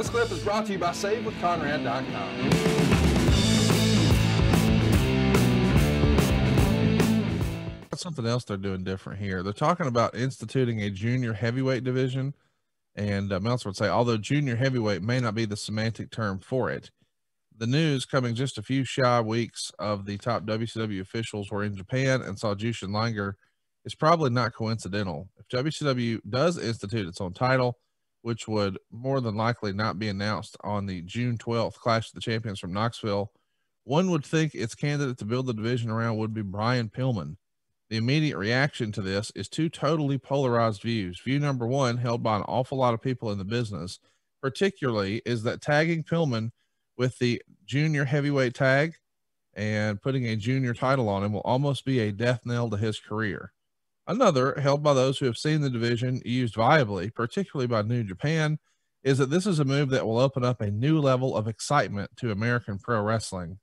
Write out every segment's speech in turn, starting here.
This clip is brought to you by SaveWithConrad.com. That's something else they're doing different here. They're talking about instituting a junior heavyweight division. And Meltzer would say, although junior heavyweight may not be the semantic term for it, the news coming just a few shy weeks of the top WCW officials were in Japan and saw Jushin Langer is probably not coincidental. If WCW does institute its own title, which would more than likely not be announced on the June 12th Clash of the Champions from Knoxville, one would think its candidate to build the division around would be Brian Pillman. The immediate reaction to this is two totally polarized views. View number one, held by an awful lot of people in the business, particularly, is that tagging Pillman with the junior heavyweight tag and putting a junior title on him will almost be a death knell to his career. Another, held by those who have seen the division used viably, particularly by New Japan, is that this is a move that will open up a new level of excitement to American pro wrestling.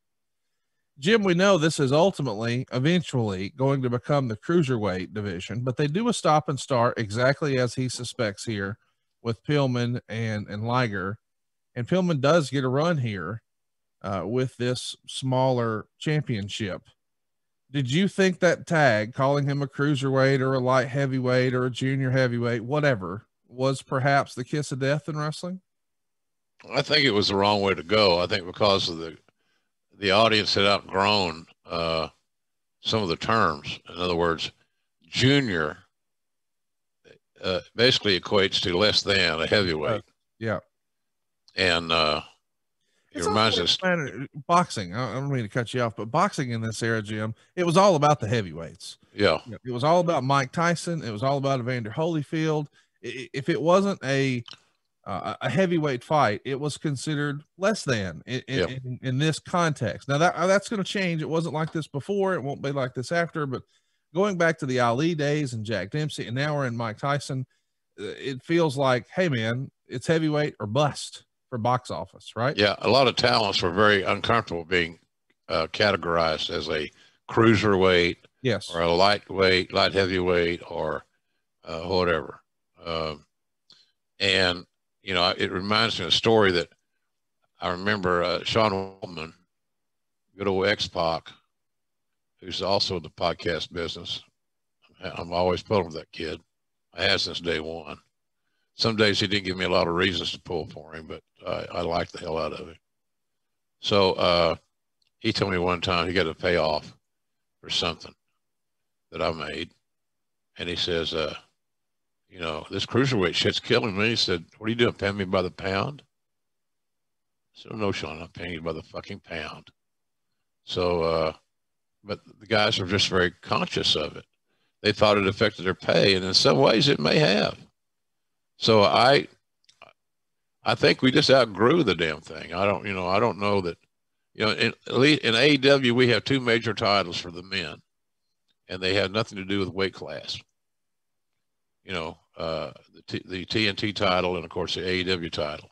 Jim, we know this is ultimately, eventually, going to become the cruiserweight division, but they do a stop and start exactly as he suspects here with Pillman and Liger. And Pillman does get a run here with this smaller championship. Did you think that tag, calling him a cruiserweight or a light heavyweight or a junior heavyweight, whatever, was perhaps the kiss of death in wrestling? I think it was the wrong way to go. I think because of the audience had outgrown some of the terms. In other words, junior basically equates to less than a heavyweight. Yeah. And it reminds us boxing. I don't mean to cut you off, but boxing in this era, Jim, it was all about the heavyweights. Yeah. It was all about Mike Tyson. It was all about Evander Holyfield. If it wasn't a heavyweight fight, it was considered less than in this context. Now that's going to change. It wasn't like this before. It won't be like this after, but going back to the Ali days and Jack Dempsey, and now we're in Mike Tyson. It feels like, hey man, it's heavyweight or bust for box office, right? Yeah. A lot of talents were very uncomfortable being categorized as a cruiserweight or a lightweight, light heavyweight, or whatever. And you know, it reminds me of a story that I remember Sean Waltman, good old X-Pac, who's also in the podcast business. I'm always pulling with that kid. I have since day one. Some days he didn't give me a lot of reasons to pull for him, but I liked the hell out of it. So he told me one time he got a payoff for something that I made. And he says, you know, this cruiserweight shit's killing me. He said, what are you doing, paying me by the pound? I said, no, Sean, I'm paying you by the fucking pound. So, but the guys are just very conscious of it. They thought it affected their pay, and in some ways it may have. So I think we just outgrew the damn thing. I don't know that, you know, at least in AEW, we have two major titles for the men, and they have nothing to do with weight class. You know, the TNT title and of course the AEW title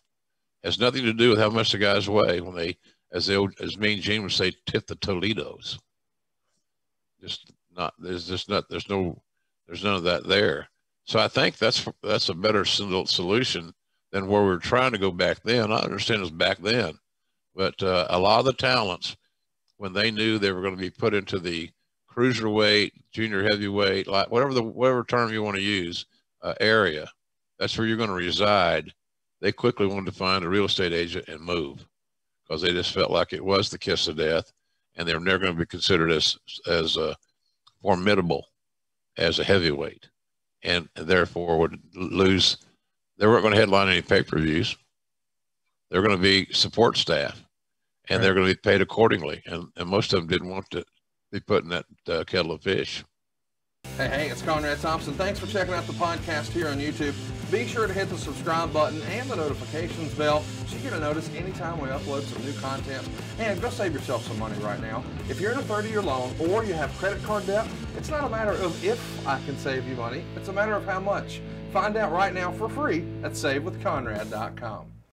has nothing to do with how much the guys weigh when they, as Mean Gene would say, tip the Toledos. There's none of that there. So I think that's a better solution than where we were trying to go back then. I understand it was back then, but a lot of the talents, when they knew they were going to be put into the cruiserweight, junior heavyweight, like whatever term you want to use, area, that's where you're going to reside. They quickly wanted to find a real estate agent and move, because they just felt like it was the kiss of death, and they're never going to be considered as formidable as a heavyweight, and therefore would lose. They weren't going to headline any pay-per-views. They're going to be support staff, and they're going to be paid accordingly. And most of them didn't want to be put in that kettle of fish. Hey, it's Conrad Thompson. Thanks for checking out the podcast here on YouTube. Be sure to hit the subscribe button and the notifications bell so you get a notice anytime we upload some new content. And go save yourself some money right now. If you're in a 30-year loan or you have credit card debt, it's not a matter of if I can save you money. It's a matter of how much. Find out right now for free at SaveWithConrad.com.